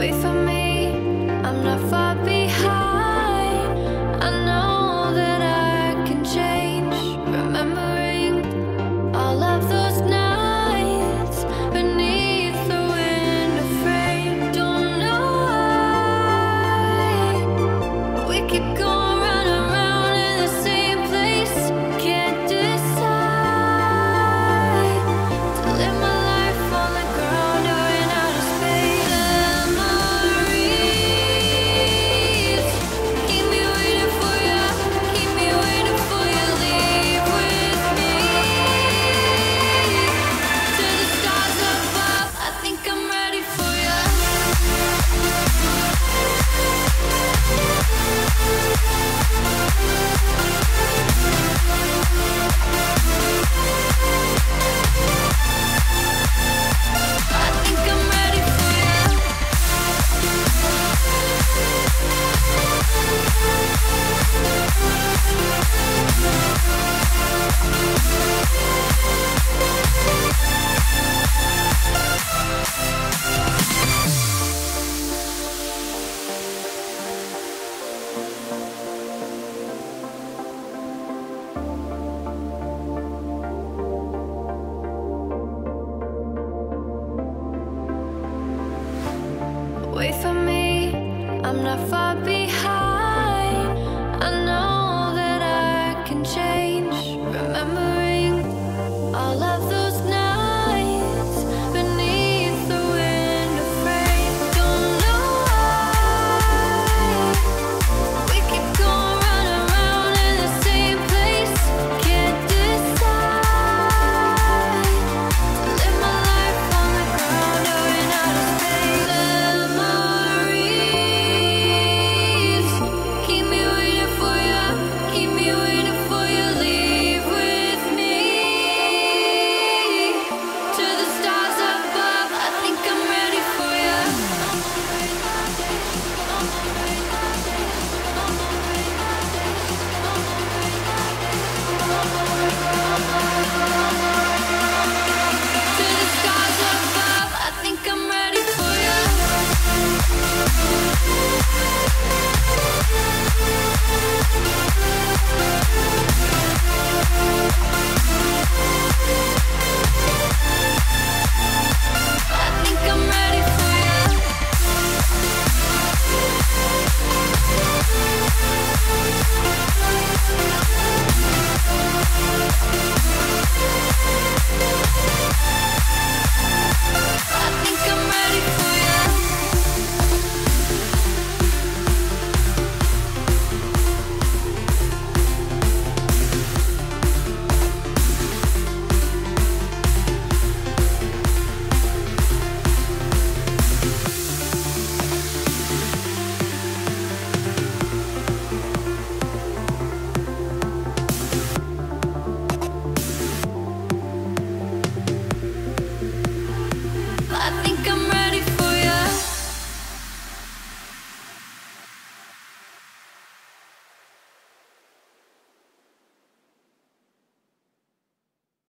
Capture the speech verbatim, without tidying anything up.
Wait for me, I'm not far behind. I know that I can change. Remembering all of those nights beneath the window frame. Don't know why we keep going. Wait for me, I'm not far behind.